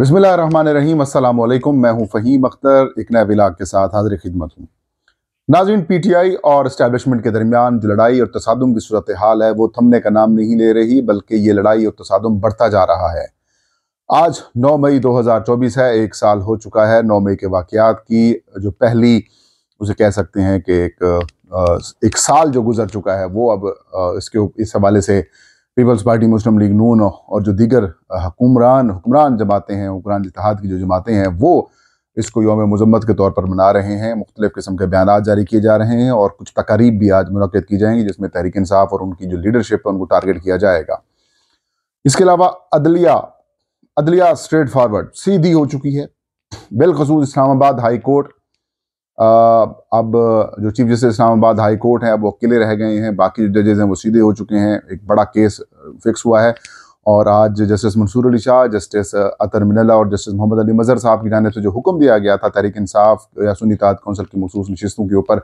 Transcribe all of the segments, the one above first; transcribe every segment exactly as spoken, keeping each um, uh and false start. बिस्मिल्लाहिर्रहमानिर्रहीम, अस्सलाम वालेकुम। मैं हूँ फहीम अख्तर, एक नए ब्लॉग के साथ हाजिर खिदमत हूँ। नाज़रीन, पीटीआई और इस्टेब्लिशमेंट के दरमियान जो लड़ाई और तसादुम की सूरत हाल है वो थमने का नाम नहीं ले रही, बल्कि ये लड़ाई और तसादुम बढ़ता जा रहा है। आज नौ मई दो हज़ार चौबीस है, एक साल हो चुका है नौ मई के वाक़यात की, जो पहली उसे कह सकते हैं कि एक एक साल जो गुजर चुका है वो अब इसके इस हवाले से पीपल्स पार्टी, मुस्लिम लीग नून और जो दीगर हुक्मरान हुक्मरान जमातें हैं, हुक्मरान इत्तेहाद की जो जमातें हैं, वो इसको यौम मज़म्मत के तौर पर मना रहे हैं। मुख्तलिफ़ किस्म के बयान जारी किए जा रहे हैं और कुछ तकारीब भी आज मुनक़द की जाएंगी जिसमें तहरीक इंसाफ और उनकी जो लीडरशिप है उनको टारगेट किया जाएगा। इसके अलावा अदलिया अदलिया स्ट्रेट फारवर्ड सीधी हो चुकी है। बिलखसूस इस्लामाबाद हाई कोर्ट, अब जो chief justice Islamabad high court हैं अब वो अकेले रह गए हैं, बाकी जो जजेज़ हैं वो सीधे हो चुके हैं। एक बड़ा केस फिक्स हुआ है और आज जस्टिस मंसूर अली शाह, जस्टिस अतर मिनला और जस्टिस मोहम्मद अली मज़हर साहब की जानिब से जो हुक्म दिया गया था तहरीक इंसाफ या सुन्नी इत्तेहाद कौंसिल की मखसूस नशिस्तों के ऊपर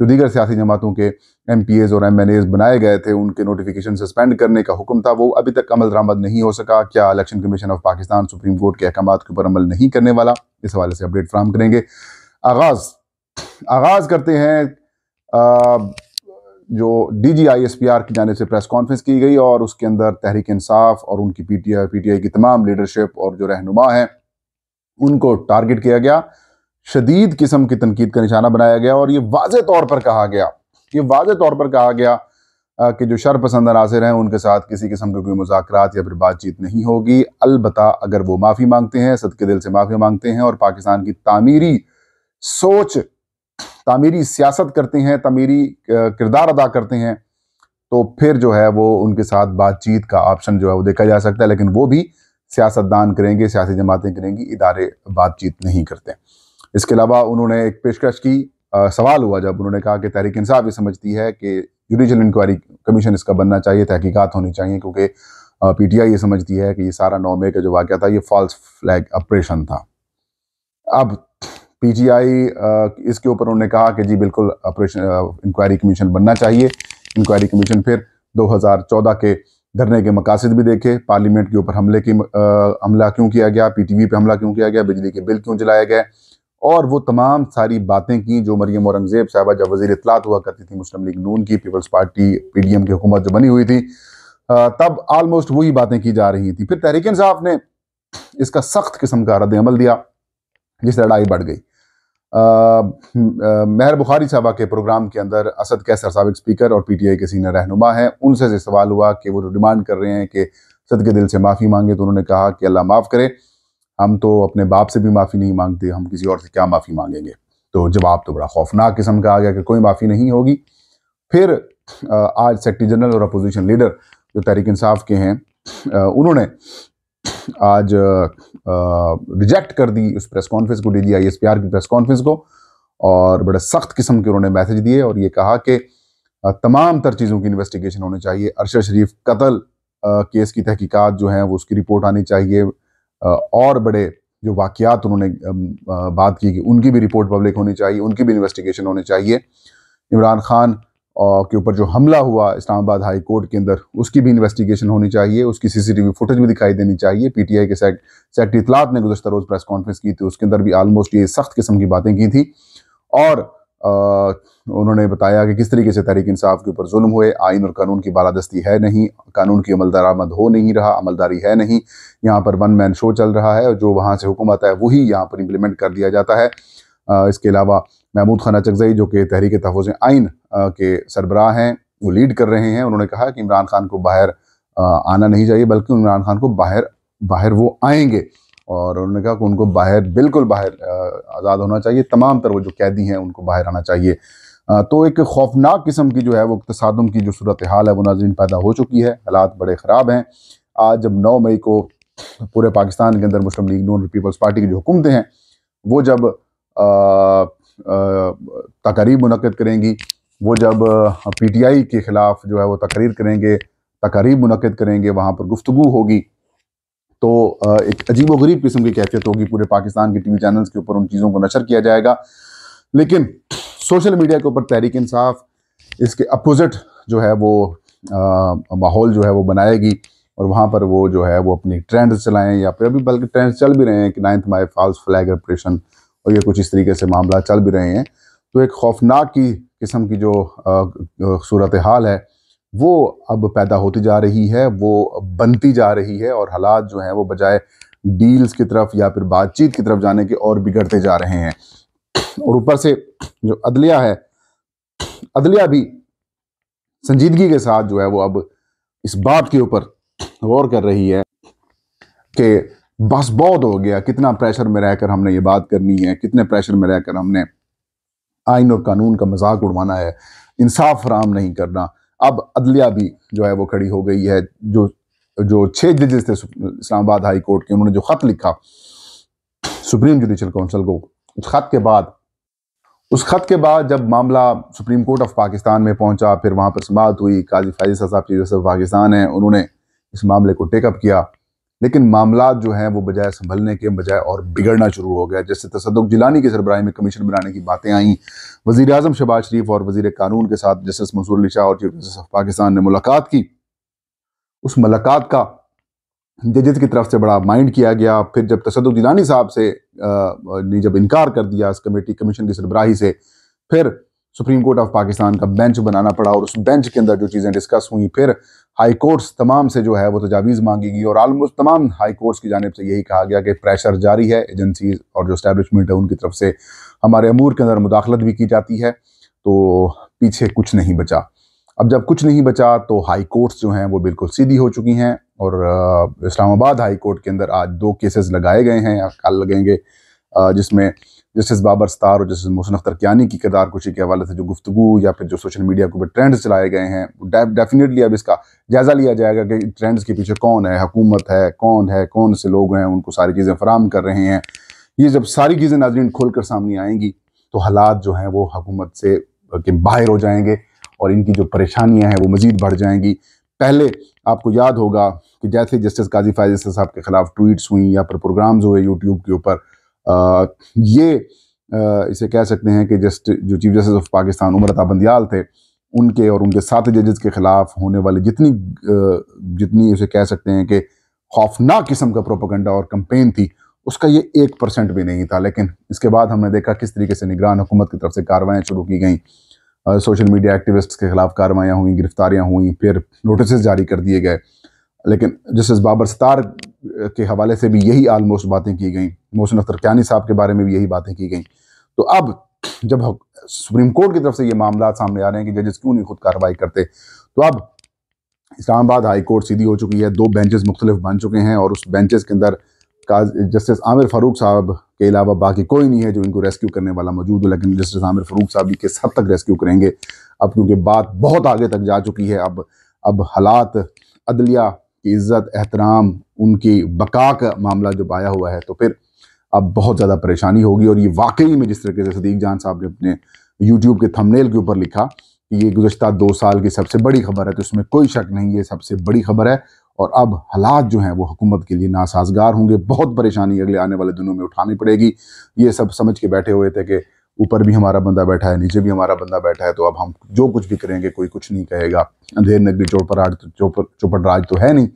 जो दीगर सियासी जमातों के एम पी एज़ और एम एन एज़ बनाए गए थे उनके नोटिफिकेशन सस्पेंड करने का हुक्म था, वो अभी तक अमल दरामद नहीं हो सका। क्या election commission of Pakistan supreme court के अहकाम के ऊपर अमल नहीं करने वाला? इस हवाले से अपडेट फ्राहम करेंगे। आगाज़ आगाज़ करते हैं आ, जो डीजीआईएसपीआर की जानिब से प्रेस कॉन्फ्रेंस की गई और उसके अंदर तहरीक इंसाफ और उनकी पीटीआई पीटीआई की तमाम लीडरशिप और जो रहनुमा हैं उनको टारगेट किया गया, शदीद किस्म की तनकीद का निशाना बनाया गया और ये वाज़े तौर पर कहा गया ये वाज़े तौर पर कहा गया आ, कि जो शरपसंद अनासर हैं उनके साथ किसी किस्म के कोई मुज़ाकरात या फिर बातचीत नहीं होगी। अलबत्ता अगर वो माफ़ी मांगते हैं, सदके दिल से माफ़ी मांगते हैं और पाकिस्तान की तामीरी सोच, तामीरी सियासत करते हैं, तामीरी किरदार अदा करते हैं, तो फिर जो है वो उनके साथ बातचीत का ऑप्शन जो है वो देखा जा सकता है, लेकिन वो भी सियासतदान करेंगे, सियासी जमातें करेंगी, इदारे बातचीत नहीं करते। इसके अलावा उन्होंने एक पेशकश की, आ, सवाल हुआ जब उन्होंने कहा कि तहरीक इंसाफ ये समझती है कि जुडिशल इंक्वायरी कमीशन इसका बनना चाहिए, तहकीकात होनी चाहिए, क्योंकि पीटीआई ये समझती है कि ये सारा नौ मई का जो वाक़या था ये फॉल्स फ्लैग ऑपरेशन था। अब पीजीआई इसके ऊपर उन्होंने कहा कि जी बिल्कुल ऑपरेशन इंक्वायरी कमीशन बनना चाहिए। इंक्वायरी कमीशन फिर दो हज़ार चौदह के धरने के मकासद भी देखे, पार्लियामेंट के ऊपर हमले की हमला क्यों किया गया, पीटीवी पे हमला क्यों किया गया, बिजली के बिल क्यों जलाए गए, और वो तमाम सारी बातें की जो मरियम औरंगजेब साहबा जब वज़ीर इत्तलात हुआ करती थी मुस्लिम लीग नून की, पीपल्स पार्टी पीडीएम की हुकूमत जो बनी हुई थी तब आलमोस्ट वही बातें की जा रही थी। फिर तहरीक इंसाफ ने इसका सख्त किस्म का रद्द अमल दिया जिससे लड़ाई बढ़ गई। मेहर बुखारी साहबा के प्रोग्राम के अंदर असद कैसर साबिक स्पीकर और पीटीआई के सीनियर रहनुमा हैं, उनसे सवाल हुआ कि वो डिमांड कर रहे हैं कि सदके दिल से माफ़ी मांगे, तो उन्होंने कहा कि अल्लाह माफ़ करे, हम तो अपने बाप से भी माफ़ी नहीं मांगते, हम किसी और से क्या माफ़ी मांगेंगे। तो जवाब तो बड़ा खौफनाक किस्म का आ गया कि कोई माफ़ी नहीं होगी। फिर आज सेक्रेटरी जनरल और अपोजिशन लीडर जो तहरीक इंसाफ के हैं उन्होंने आज रिजेक्ट कर दी उस प्रेस कॉन्फ्रेंस को, डीजीआईएसपीआर की प्रेस कॉन्फ्रेंस को, और बड़े सख्त किस्म के उन्होंने मैसेज दिए और ये कहा कि तमाम तर चीज़ों की इन्वेस्टिगेशन होनी चाहिए। अरशद शरीफ कत्ल केस की तहकीकात जो है वो उसकी रिपोर्ट आनी चाहिए आ, और बड़े जो वाक़यात उन्होंने आ, बात की कि उनकी भी रिपोर्ट पब्लिक होनी चाहिए, उनकी भी इन्वेस्टिगेशन होनी चाहिए। इमरान खान के ऊपर जो हमला हुआ इस्लामाबाद हाई कोर्ट के अंदर उसकी भी इन्वेस्टिगेशन होनी चाहिए, उसकी सीसीटीवी फुटेज भी दिखाई देनी चाहिए। पीटीआई के सेक्रेटरी इत्तलात ने गुज़श्ता रोज़ प्रेस कॉन्फ्रेंस की थी, उसके अंदर भी आलमोस्ट ये सख्त किस्म की बातें की थी और आ, उन्होंने बताया कि किस तरीके से तहरीक इंसाफ के ऊपर जुल्म हुए, आइन और कानून की बालादस्ती है नहीं, कानून की अमल दरामद हो नहीं रहा, अमलदारी है नहीं, यहाँ पर वन मैन शो चल रहा है और जो वहाँ से हुक्म आता है वही यहाँ पर इम्प्लीमेंट कर दिया जाता है। इसके अलावा महमूद खान चकज़ाई जो कि तहरीक तफज़ आइन के सरबराह हैं वो लीड कर रहे हैं, उन्होंने कहा कि इमरान खान को बाहर आना नहीं चाहिए, बल्कि इमरान खान को बाहर बाहर वो आएंगे और उन्होंने कहा कि उनको बाहर बिल्कुल बाहर आज़ाद होना चाहिए, तमाम तर वो जो कैदी हैं उनको बाहर आना चाहिए। तो एक खौफनाक किस्म की जो है वो तसादुम की जो सूरत हाल है वो नाज़रीन पैदा हो चुकी है, हालात बड़े ख़राब हैं। आज जब नौ मई को पूरे पाकिस्तान के अंदर मुस्लिम लीग नून और पीपल्स पार्टी की जो हुकूमतें हैं वो जब तकरीब मुनक़द करेंगी, वो जब पीटीआई के ख़िलाफ़ जो है वो तकरीर करेंगे तकरीब मुनक़द करेंगे वहाँ पर गुफ्तगू होगी, तो एक अजीबोगरीब किस्म की कैफियत होगी। पूरे पाकिस्तान के टीवी चैनल्स के ऊपर उन चीज़ों को नशर किया जाएगा, लेकिन सोशल मीडिया के ऊपर तहरीक इंसाफ इसके अपोजिट जो है वो माहौल जो है वो बनाएगी और वहाँ पर वो जो है वो अपनी ट्रेंड चलाएं, या फिर अभी बल्कि ट्रेंड चल भी रहे हैं कि ninth May false flag operation और ये कुछ इस तरीके से मामला चल भी रहे हैं। तो एक खौफनाक की किस्म की जो सूरत हाल है वो अब पैदा होती जा रही है, वो बनती जा रही है, और हालात जो हैं वो बजाय डील्स की तरफ या फिर बातचीत की तरफ जाने के और बिगड़ते जा रहे हैं। और ऊपर से जो अदलिया है, अदलिया भी संजीदगी के साथ जो है वो अब इस बात के ऊपर गौर कर रही है कि बस बहुत हो गया, कितना प्रेशर में रहकर हमने ये बात करनी है, कितने प्रेशर में रहकर हमने आइन और कानून का मजाक उड़वाना है, इंसाफ फराहम नहीं करना। अब अदलिया भी जो है वो खड़ी हो गई है। जो जो छः जजेस थे इस्लामाबाद हाई कोर्ट के, उन्होंने जो ख़त लिखा सुप्रीम जुडिशल काउंसिल को, उस ख़त के बाद उस ख़त के बाद जब मामला सुप्रीम कोर्ट ऑफ पाकिस्तान में पहुंचा, फिर वहां पर समाअत हुई। क़ाज़ी फ़ाइज़ साहब चीफ जस्टिस पाकिस्तान हैं, उन्होंने इस मामले को टेकअप किया, लेकिन मामला जो हैं वो बजाय संभलने के बजाय और बिगड़ना शुरू हो गया। जैसे तसद जीलानी की सरबराही में कमीशन बनाने की बातें आईं, वज़ीर आज़म शबाज शरीफ और वज़ीर कानून के साथ जस्टिस मंसूर अली शाह और चीफ जस्टिस ऑफ पाकिस्तान ने मुलाकात की। उस मुलाकात का जजेस की तरफ से बड़ा माइंड किया गया। फिर जब तसद जीलानी साहब से ने जब इनकार कर दिया इस कमेटी कमीशन की सरबराही से, फिर सुप्रीम कोर्ट ऑफ पाकिस्तान का बेंच बनाना पड़ा, और उस बेंच के अंदर जो चीज़ें डिस्कस हुई, फिर हाई कोर्ट्स तमाम से जो है वो तजावीज़ मांगी गई, और आलमोस्ट तमाम हाई कोर्ट्स की जानिब से यही कहा गया कि प्रेशर जारी है, एजेंसीज और जो इस्टेब्लिशमेंट है उनकी तरफ से हमारे अमूर के अंदर मुदाखलत भी की जाती है, तो पीछे कुछ नहीं बचा। अब जब कुछ नहीं बचा तो हाई कोर्ट्स जो हैं वो बिल्कुल सीधी हो चुकी हैं, और इस्लामाबाद हाई कोर्ट के अंदर आज दो केसेस लगाए गए हैं, कल लगेंगे, जिसमें जस्टिस बाबर सत्तार और जस्टिस मोहसिन अख्तर कियानी की किरदार कुशी के हवाले से जो गुफ्तगू या फिर जो सोशल मीडिया के ऊपर ट्रेंड्स चलाए गए हैं, डेफिनेटली अब इसका जायज़ा लिया जाएगा कि ट्रेंड्स के पीछे कौन है, हुकूमत है, कौन है, कौन से लोग हैं उनको सारी चीज़ें फराहम कर रहे हैं। ये जब सारी चीज़ें नाज़रीन खोल कर सामने आएंगी तो हालात जो हैं वो हुकूमत से के बाहर हो जाएंगे और इनकी जो परेशानियाँ हैं वो मज़ीद बढ़ जाएंगी। पहले आपको याद होगा कि जैसे जस्टिस क़ाज़ी फ़ाइज़ साहब के ख़िलाफ़ ट्वीट्स हुई या फिर प्रोग्राम्स हुए यूट्यूब के ऊपर, आ, ये आ, इसे कह सकते हैं कि जस्ट जो chief justice of Pakistan Umar Ata Bandial थे, उनके और उनके साथ जजेस के ख़िलाफ़ होने वाली जितनी जितनी इसे कह सकते हैं कि खौफनाक किस्म का प्रोपेगेंडा और कम्पेन थी, उसका ये एक परसेंट भी नहीं था। लेकिन इसके बाद हमने देखा किस तरीके से निगरान हुकूमत की तरफ से कार्रवाइयाँ शुरू की गई, सोशल मीडिया एक्टिविस्ट्स के ख़िलाफ़ कार्रवाइयाँ हुई, गिरफ्तारियाँ हुई, फिर नोटिस जारी कर दिए गए। लेकिन जस्टिस बाबर सत्तार के हवाले से भी यही आलमोस्ट बातें की गई, मोहसिन अख्तर कियानी साहब के बारे में भी यही बातें की गई। तो अब जब सुप्रीम कोर्ट की तरफ से ये मामला सामने आ रहे हैं कि जजेस क्यों नहीं खुद कार्रवाई करते, तो अब इस्लामाबाद हाई कोर्ट सीधी हो चुकी है, दो बेंचेस मुख्तलिफ बन चुके हैं, और उस बेंचेस के अंदर जस्टिस आमिर फारूक साहब के अलावा बाकी कोई नहीं है जो इनको रेस्क्यू करने वाला मौजूद है। लेकिन जस्टिस आमिर फारूक साहब भी किस हद तक रेस्क्यू करेंगे, अब क्योंकि बात बहुत आगे तक जा चुकी है, अब अब हालात अदलिया की इज़्ज़त एहतराम उनकी बका का मामला जब आया हुआ है तो फिर अब बहुत ज़्यादा परेशानी होगी। और ये वाकई में जिस तरीके से सदीक जान साहब ने अपने यूट्यूब के थंबनेल के ऊपर लिखा कि ये गुज़श्ता दो साल की सबसे बड़ी खबर है, तो इसमें कोई शक नहीं, ये सबसे बड़ी खबर है। और अब हालात जो हैं वो हुकूमत के लिए नासाजगार होंगे, बहुत परेशानी अगले आने वाले दिनों में उठानी पड़ेगी। ये सब समझ के बैठे हुए थे कि ऊपर भी हमारा बंदा बैठा है, नीचे भी हमारा बंदा बैठा है, तो अब हम जो कुछ भी करेंगे कोई कुछ नहीं कहेगा। अंधेर नगरी चौपराज चौपर चौपट राज तो है नहीं।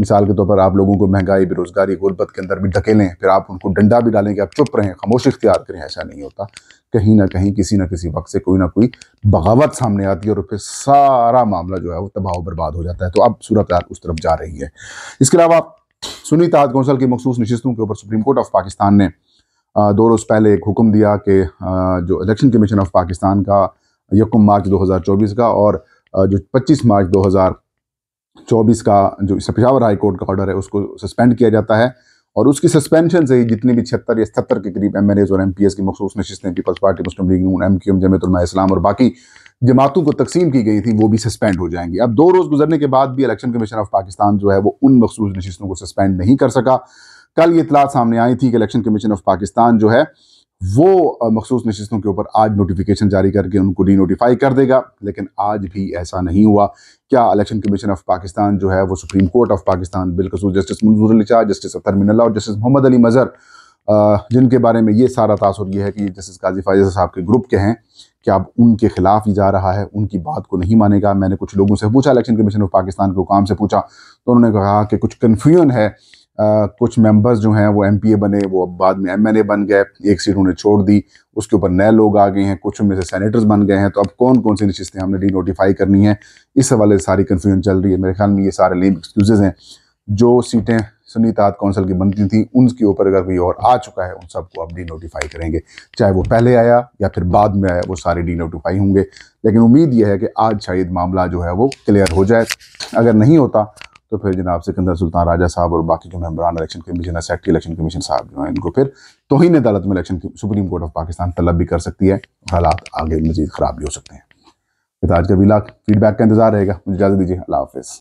मिसाल के तौर पर आप लोगों को महंगाई, बेरोज़गारी, गुर्बत के अंदर भी ढकेलें, फिर आप उनको डंडा भी डालें कि आप चुप रहें, खामोशी इख्तियार करें, ऐसा नहीं होता। कहीं ना कहीं किसी ना किसी वक्त से कोई ना कोई बगावत सामने आती है और फिर सारा मामला जो है वो तबाह बर्बाद हो जाता है। तो अब सूरत हाल उस तरफ जा रही है। इसके अलावा सुन्नी तहत कौंसल की मखसूस नशस्तों के ऊपर सुप्रीम कोर्ट ऑफ पाकिस्तान ने दो रोज़ पहले एक हुक्म दिया कि जो इलेक्शन कमीशन ऑफ पाकिस्तान का यकम मार्च दो हज़ार चौबीस का और जो पच्चीस मार्च दो हज़ार चौबीस का जो पेशावर हाई कोर्ट का ऑर्डर है उसको सस्पेंड किया जाता है। और उसकी सस्पेंशन से ही जितने भी छिहत्तर या सत्तर के करीब एम एन एज़ और एम पी एस की मखसूस नशिस्तें पीपल्स पार्टी, मुस्लिम league Noon, M Q M, Jamiat Ulema Islam और बाकी जमातों को तकसीम की गई थी, वो भी सस्पेंड हो जाएंगी। अब दो रोज़ गुजरने के बाद भी इलेक्शन कमीशन ऑफ पाकिस्तान जो है वो उन मखसूस नशिस्तों को सस्पेंड नहीं कर सका। कल ये इतला सामने आई थी कि इलेक्शन कमीशन ऑफ पाकिस्तान जो है वो मखसूस नशिस्तों के ऊपर आज नोटिफिकेशन जारी करके उनको डी नोटिफाई कर देगा, लेकिन आज भी ऐसा नहीं हुआ। क्या इलेक्शन कमीशन ऑफ पाकिस्तान जो है वो सुप्रीम कोर्ट ऑफ पाकिस्तान बिलखसूस जस्टिस मंसूर अली शाह, जस्टिस अतर मिनला और जस्टिस मोहम्मद अली मज़हर, जिनके बारे में ये सारा तासुर ये है कि जस्टिस क़ाज़ी फ़ाइज़ साहब के ग्रुप के हैं, कि अब उनके खिलाफ ही जा रहा है, उनकी बात को नहीं मानेगा। मैंने कुछ लोगों से पूछा, इलेक्शन कमीशन ऑफ पाकिस्तान के हुकाम से पूछा, तो उन्होंने कहा कि कुछ कन्फ्यूजन है, आ, कुछ मेंबर्स जो हैं वो एमपीए बने, वो अब बाद में एमएनए बन गए, एक सीट उन्हें छोड़ दी, उसके ऊपर नए लोग आ गए हैं, कुछ उनमें से सेनेटर्स बन गए हैं, तो अब कौन कौन सी नशिस्तें हमने डी नोटिफाई करनी है, इस हवाले से सारी कन्फ्यूजन चल रही है। मेरे ख्याल में ये सारे लेम एक्सक्यूजेज हैं। जो सीटें सुन्नी ताद काउंसिल की बनती थी उनके ऊपर अगर कोई और आ चुका है, उन सबको अब डी नोटिफाई करेंगे, चाहे वो पहले आया या फिर बाद में आया, वो सारे डी नोटिफाई होंगे। लेकिन उम्मीद यह है कि आज शायद मामला जो है वो क्लियर हो जाए। अगर नहीं होता तो फिर जनाब सिकंदर सुल्तान राजा साहब और बाकी जो मेम्बरान election commission secretary election commission साहब जो हैं, इनको फिर तौहीन अदालत में election supreme court of Pakistan तलब भी कर सकती है। हालात आगे मजीद ख़राब भी हो सकते हैं। आज का भी लाख फीडबैक का इंतजार रहेगा। मुझे इजाज़त दीजिए, अल्लाह हाफिज़।